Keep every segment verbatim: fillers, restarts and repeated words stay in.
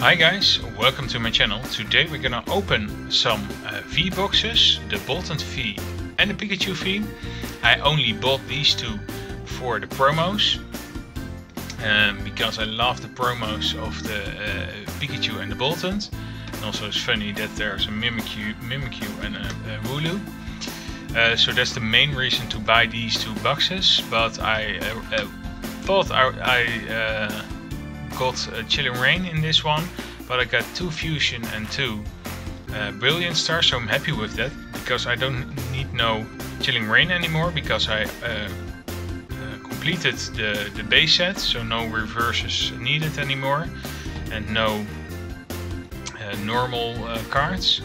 Hi guys, welcome to my channel. Today we're gonna open some uh, V boxes, the Boltund V and the Pikachu V. I only bought these two for the promos um, because I love the promos of the uh, Pikachu and the Boltund. And also it's funny that there's a Mimikyu, Mimikyu and a, a Wooloo. Uh, so that's the main reason to buy these two boxes, but I uh, uh, thought I, I uh, got uh, Chilling Reign in this one, but I got two Fusion and two uh, Brilliant Stars, so I'm happy with that because I don't need no Chilling Reign anymore because I uh, uh, completed the, the base set, so no reverses needed anymore and no uh, normal uh, cards.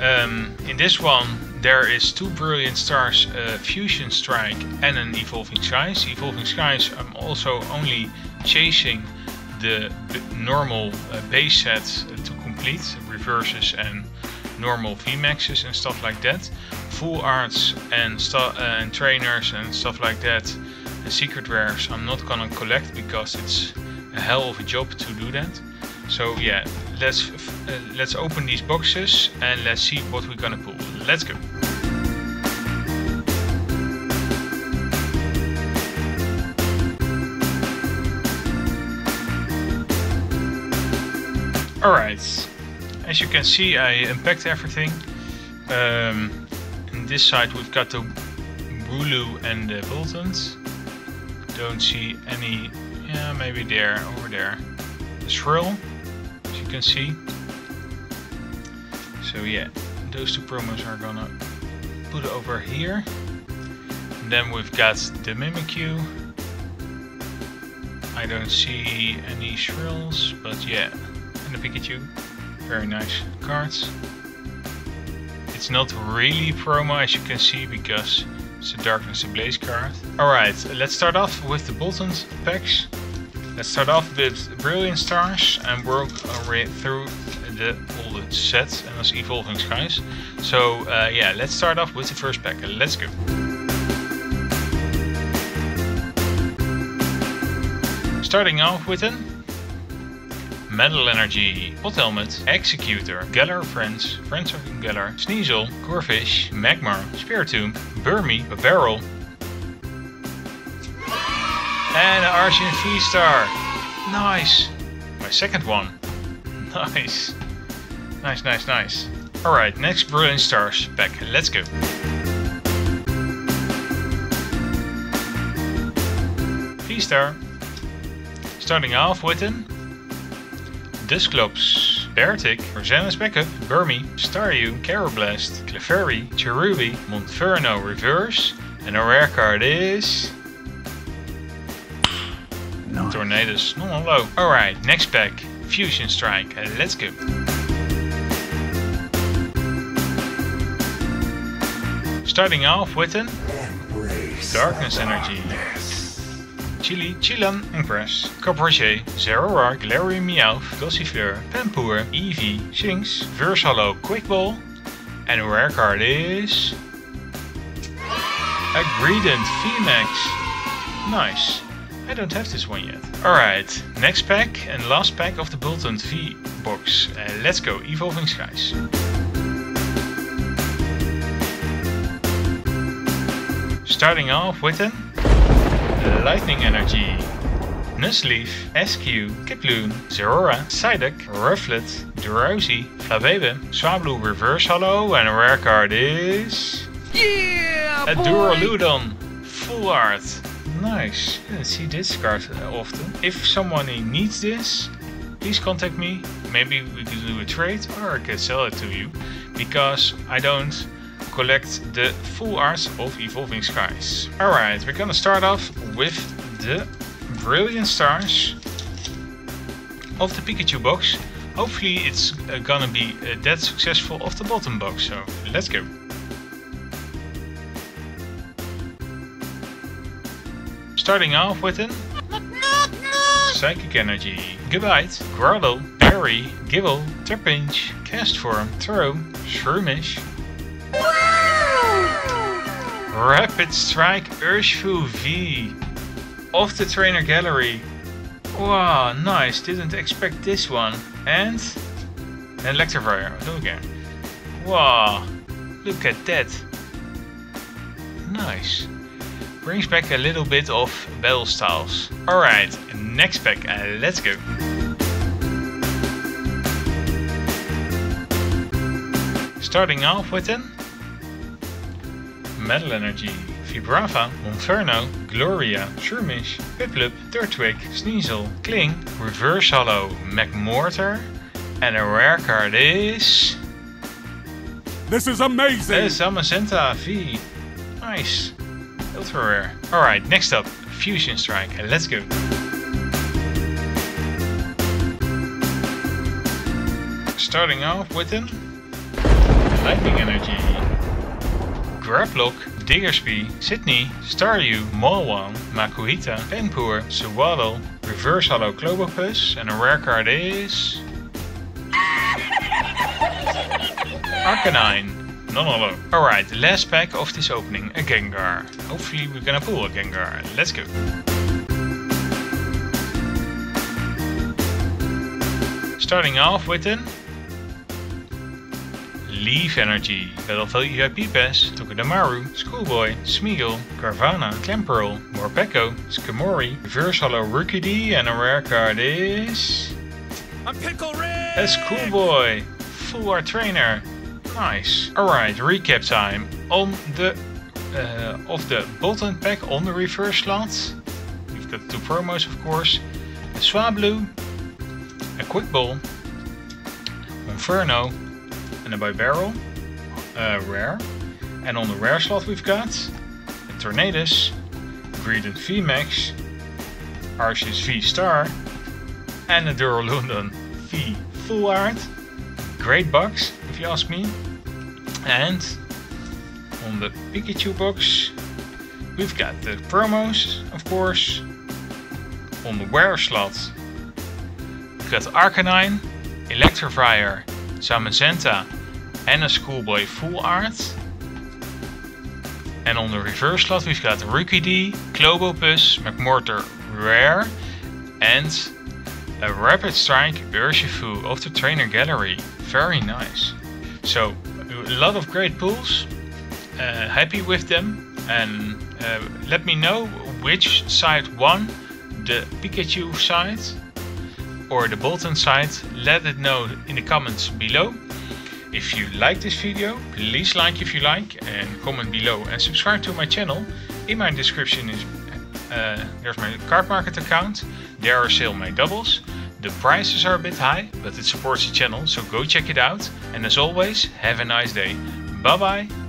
Um, in this one there is two Brilliant Stars, uh, Fusion Strike and an Evolving Skies. Evolving Skies I'm also only chasing the normal uh, base set to complete, reverses and normal V maxes and stuff like that. Full arts and, uh, and trainers and stuff like that. The secret rares I'm not gonna collect because it's a hell of a job to do that. So yeah, let's uh, let's open these boxes and let's see what we're gonna pull. Let's go. All right, as you can see, I unpacked everything. Um, on this side we've got the Wooloo and the Boltund. Don't see any. Yeah, maybe there, over there. The Swirl. Can see. So yeah, those two promos are gonna put over here. And then we've got the Mimikyu. I don't see any Shrills, but yeah. And the Pikachu. Very nice cards. It's not really promo as you can see because it's a Darkness to Blaze card. Alright, let's start off with the Boltund packs. Let's start off with Brilliant Stars and work our way through the all the sets and as Evolving Skies. So uh, yeah, let's start off with the first pack. Let's go. Starting off with a Metal Energy, Hot Helmet, Executor, Galar Friends, Friends of Galar, Sneasel, Corvish, Magmar, Spiritomb, Burmy, Barrel, and an Archen V Star. Nice. My second one. Nice. Nice, nice, nice. Alright, next Brilliant Stars pack. Let's go. V Star. Starting off with an Dusclops, Beartic, Rosanna's Backup, Burmy, Staryu, Carablast, Clefairy, Cherubi, Monferno Reverse, and our rare card is nice. Tornadus. No, hello. Alright, next pack. Fusion Strike. Uh, let's go. Starting off with an Embrace Darkness Energy. Chili, Chilan, Empress, Caproche, Zerora, Glary Meowth, Gossifleur, Pampour, Eevee, Shinx, Versalo, Quick Ball, and the rare card is a Greedent V MAX. Nice. I don't have this one yet. Alright, next pack and last pack of the Boltund V box. Uh, let's go, Evolving Skies. Starting off with an Lightning Energy. Nuzleaf, Eskew, Kiploon, Zerora, Psyduck, Rufflet, Drowsy, Flabébé, Swablu Reverse Hollow, and a rare card is... Yeah, a Duraludon. Full art. Nice, I didn't see this card often. If someone needs this, please contact me. Maybe we can do a trade or I can sell it to you. Because I don't collect the full arts of Evolving Skies. Alright, we're gonna start off with the Brilliant Stars of the Pikachu box. Hopefully it's gonna be that successful of the bottom box, so let's go. Starting off with an Psychic Energy, Gabite, Growlithe, Berry, Gibble, Turpinch, Castform, Throw, Shroomish, Rapid Strike Urshifu V of the Trainer Gallery. Wow, nice, didn't expect this one. And an Electivire, do again. Wow, look at that. Nice. Brings back a little bit of battle styles. Alright, next pack, uh, let's go. Starting off with an Metal Energy, Vibrava, Inferno, Gloria, Shroomish, Piplup, Turtwig, Sneasel, Kling, Reverse Hollow, McMortar, and a rare card is... This is amazing! This is Zamazenta V. Nice. Ultra rare. Alright, next up, Fusion Strike, and let's go. Starting off with an Lightning Energy. Gravelock, Diggersby, Sydney, Staryu, Molwang, Makuhita, Penpoor, Swablu, Reverse Hollow Clobbopus, and a rare card is... Arcanine, non-holo. Alright, last pack of this opening, a Gengar. Hopefully we're gonna pull a Gengar. Let's go. Starting off with an... Leaf Energy, Battlefield E V P Pass, Tokudamaru, Schoolboy, Smeagol, Carvana, Clamperl, Morpeko, Skamori, Reverse Hollow Rookidee, and a rare card is... A Pickle Rick! A Schoolboy! Full Art Trainer! Nice! Alright, recap time. On the... Uh, of the Boltund pack on the reverse slot. We've got two promos of course. A Swablu, a Quick Ball, Inferno, and by Barrel, uh, rare, and on the rare slot we've got a Tornadus, Greedent V MAX, Archen V Star, and a Duraludon V Full Art. Great box, if you ask me. And on the Pikachu box, we've got the promos, of course. On the rare slot, we've got Arcanine, Electivire, Zamazenta, and a Schoolboy Full Art. And on the reverse slot we've got Rookidee, Clobbopus, McMortar Rare, and a Rapid Strike Urshifu of the Trainer Gallery. Very nice. So a lot of great pulls. Uh, happy with them. And uh, let me know which side won. The Pikachu side or the Boltund side. Let it know in the comments below. If you like this video, please like if you like and comment below and subscribe to my channel. In my description is uh, there's my Card Market account. There are sale my doubles. The prices are a bit high, but it supports the channel, so go check it out. And as always, have a nice day. Bye bye.